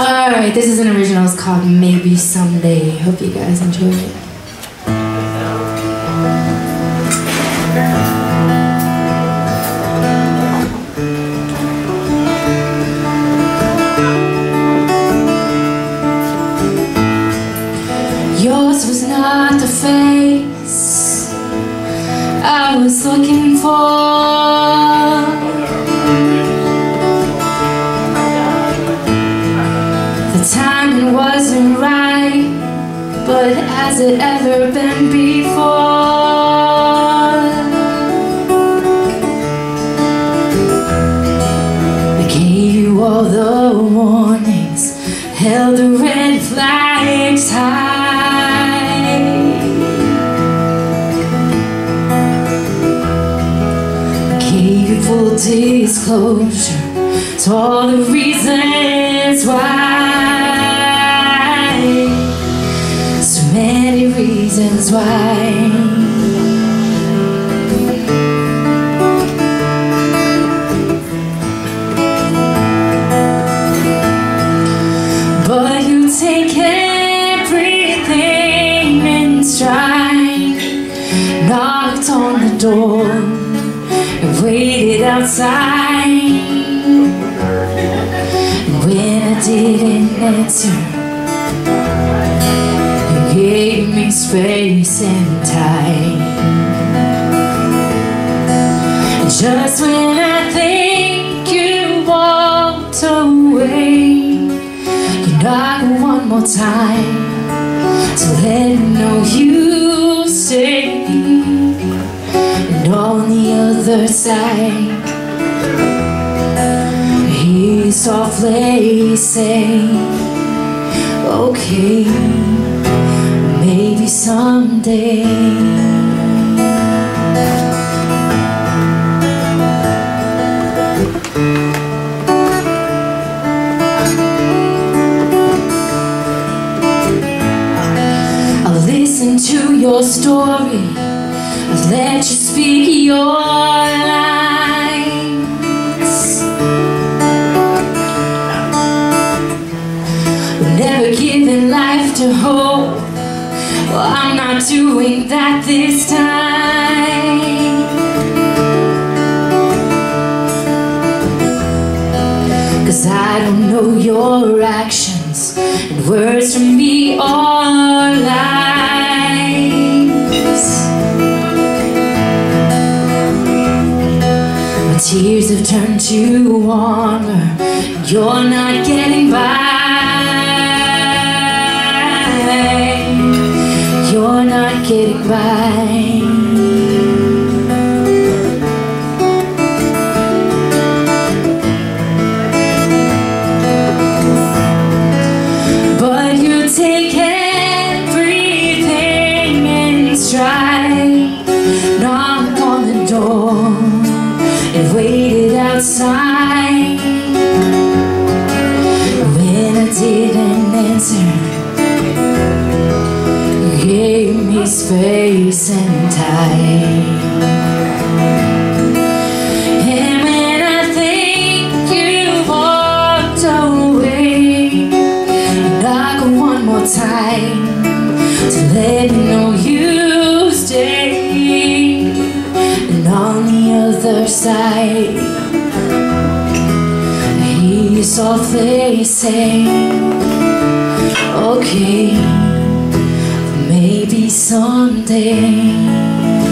Alright, this is an original. It's called Maybe Some Day. Hope you guys enjoy it. Yours was not the face I was looking for. The timing wasn't right, but has it ever been before? I gave you all the warnings, held the red flags high. Full disclosure to all the reasons why, so many reasons why. But you take everything in stride, knocked on the door, waited outside, and when I didn't answer, you gave me space and time. And just when I think you walked away, you knocked one more time to let me know you stay. On the other side, he softly say, okay, maybe someday. I'll listen to your story, let you speak your lines. Never giving life to hope. Well, I'm not doing that this time. Cause I don't know your actions, and words from me are lies. Tears have turned to armor, you're not getting by, you're not getting by. But you take everything in stride, knock on the door, waited outside, when I didn't answer, you gave me space and time. And when I think you walked away, you knock one more time to let me know you stay. And on the other side, he softly say, okay, maybe someday.